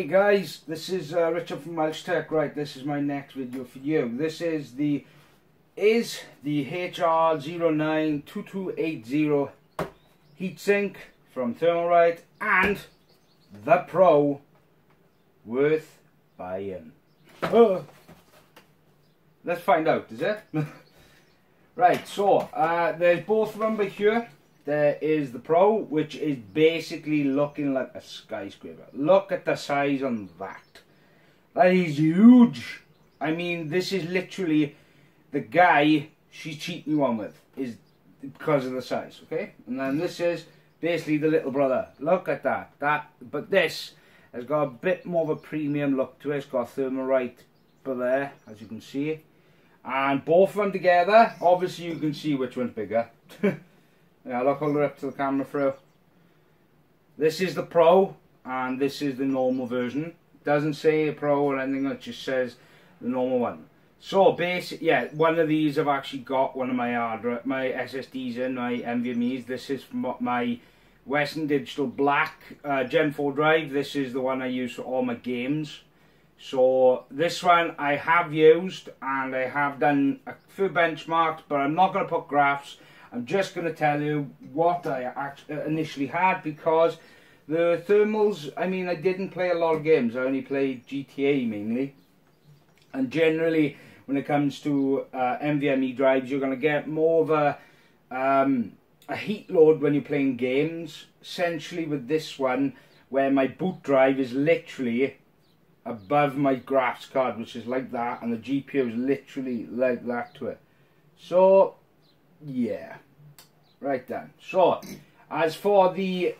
Hey guys, this is Richard from Welshytech. Right, this is my next video for you. This is the HR-09 2280 heatsink from Thermalright and the Pro worth buying. Let's find out, is it? Right, so there's both of them by here. There is the Pro, which is basically looking like a skyscraper. Look at the size on that. That is huge. I mean, this is literally the guy she's cheating you on with, is because of the size, okay? And then this is basically the little brother. Look at that. But this has got a bit more of a premium look to it. It's got Thermalright but there, as you can see. And both of them together, obviously you can see which one's bigger. Yeah, look, hold it up to the camera through. This is the Pro, and this is the normal version. It doesn't say Pro or anything, it just says the normal one. So, basically, yeah, one of these I've actually got one of my hard drive, my SSDs in, my NVMe's. This is from my Western Digital Black Gen 4 drive. This is the one I use for all my games. So, this one I have used, and I have done a few benchmarks, but I'm not going to put graphs. I'm just going to tell you what I initially had, because the thermals, I mean, I didn't play a lot of games. I only played GTA mainly. And generally, when it comes to NVMe drives, you're going to get more of a heat load when you're playing games. Essentially with this one, where my boot drive is literally above my graphics card, which is like that, and the GPU is literally like that to it. So, yeah, right then. So, as for the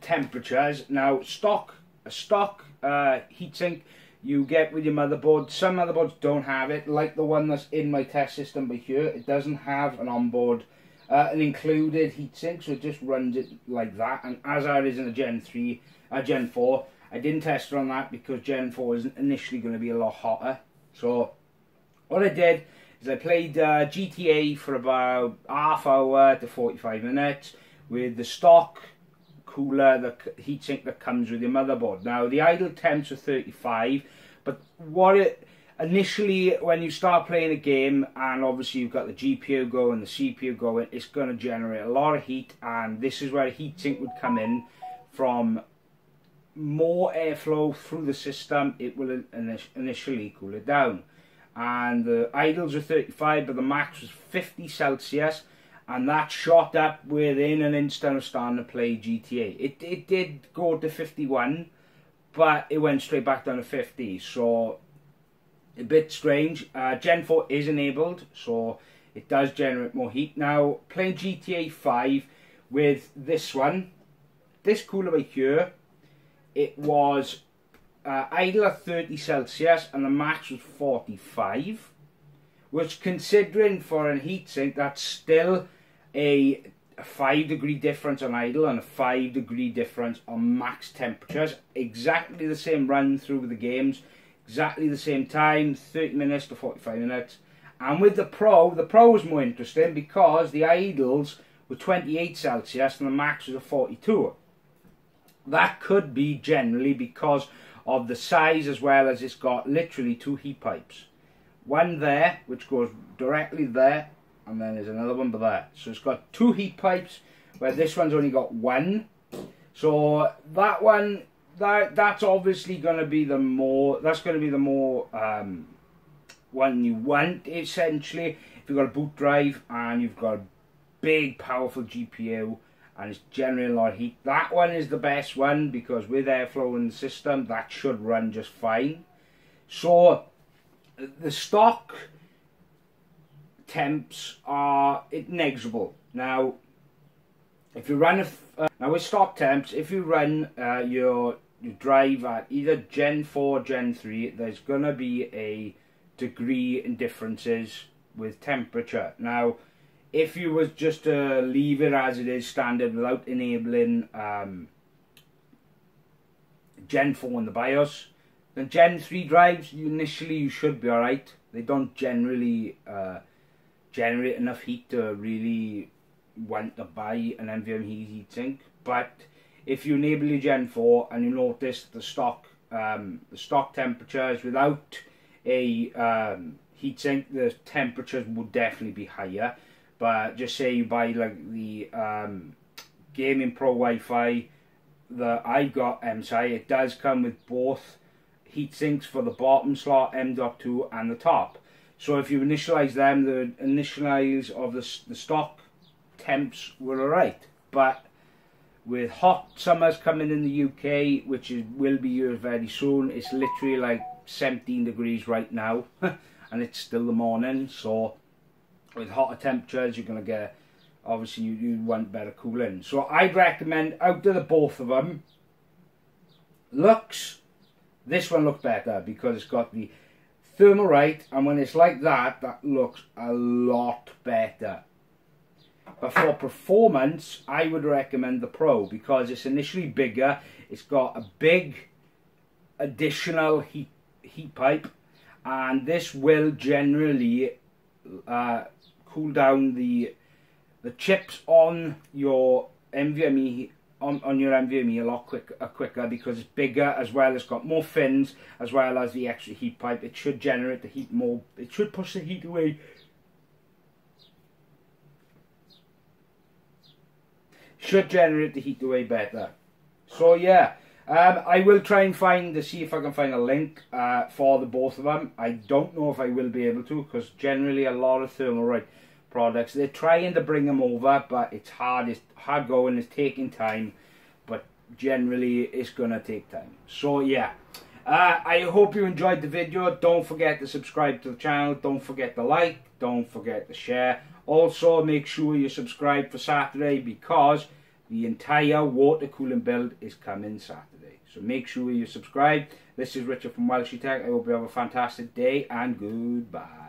temperatures, now a stock heatsink you get with your motherboard. Some motherboards don't have it, like the one that's in my test system by here. It doesn't have an onboard, an included heatsink, so it just runs it like that. And as I is in a Gen 3, a Gen 4, I didn't test it on that because Gen 4 isn't initially going to be a lot hotter. So, what I did, I played GTA for about half hour to 45 minutes with the stock cooler, the heatsink that comes with your motherboard. Now the idle temps are 35, but initially when you start playing a game and obviously you've got the GPU going, the CPU going, it's going to generate a lot of heat, and this is where a heatsink would come in. From more airflow through the system, it will initially cool it down. And the idles are 35, but the max was 50 Celsius, and that shot up within an instant of starting to play GTA. It did go to 51, but it went straight back down to 50, so a bit strange. Gen 4 is enabled, so it does generate more heat. Now, playing GTA 5 with this one, this cooler right here, it was idle at 30 Celsius and the max was 45, which, considering for a heatsink, that's still a 5-degree difference on idle and a 5-degree difference on max temperatures. Exactly the same run through with the games, exactly the same time, 30 minutes to 45 minutes. And with the Pro was more interesting because the idles were 28 Celsius and the max was a 42. That could be generally because of the size, as well as it's got literally two heat pipes. One there, which goes directly there, and then there's another one by there. So it's got two heat pipes, where this one's only got one. So that one, that's obviously going to be the more, one you want, essentially. If you've got a boot drive, and you've got a big, powerful GPU, and it's generating a lot of heat, that one is the best one, because with airflow in the system, that should run just fine. So the stock temps are negligible. Now, if you run with stock temps, if you run your drive at either Gen 4 or Gen 3, there's going to be a degree in differences with temperature. Now, if you was just to leave it as it is standard without enabling Gen 4 in the BIOS, then Gen 3 drives, initially you should be alright. They don't generally generate enough heat to really want to buy an NVMe heatsink. But if you enable your Gen 4 and you notice the stock temperatures without a heatsink, the temperatures would definitely be higher. But just say you buy like the Gaming Pro Wi-Fi that I got MSI, it does come with both heat sinks for the bottom slot M.2 and the top. So if you initialize them, the initialize of the stock temps were alright. But with hot summers coming in the UK, which is, will be here very soon, it's literally like 17 degrees right now and it's still the morning. So with hotter temperatures, you're going to get, obviously you want better cooling. So I'd recommend, out of the both of them, looks, this one looks better because it's got the Thermalright, and when it's like that, that looks a lot better. But for performance, I would recommend the Pro because it's initially bigger, it's got a big additional heat pipe, and this will generally cool down the chips on your NVMe on your NVMe a lot quicker because it's bigger, as well it's got more fins, as well as the extra heat pipe. It should generate the heat more, it should push the heat away, should generate the heat away better. So yeah, I will try and find, to see if I can find a link for the both of them. I don't know if I will be able to because generally a lot of Thermalright products, they're trying to bring them over, but it's hard going, it's taking time, but generally it's gonna take time. So yeah, I hope you enjoyed the video. Don't forget to subscribe to the channel, don't forget to like, don't forget to share. Also make sure you subscribe for Saturday because the entire water cooling build is coming Saturday, so make sure you subscribe. This is Richard from Welshytech. I hope you have a fantastic day and goodbye.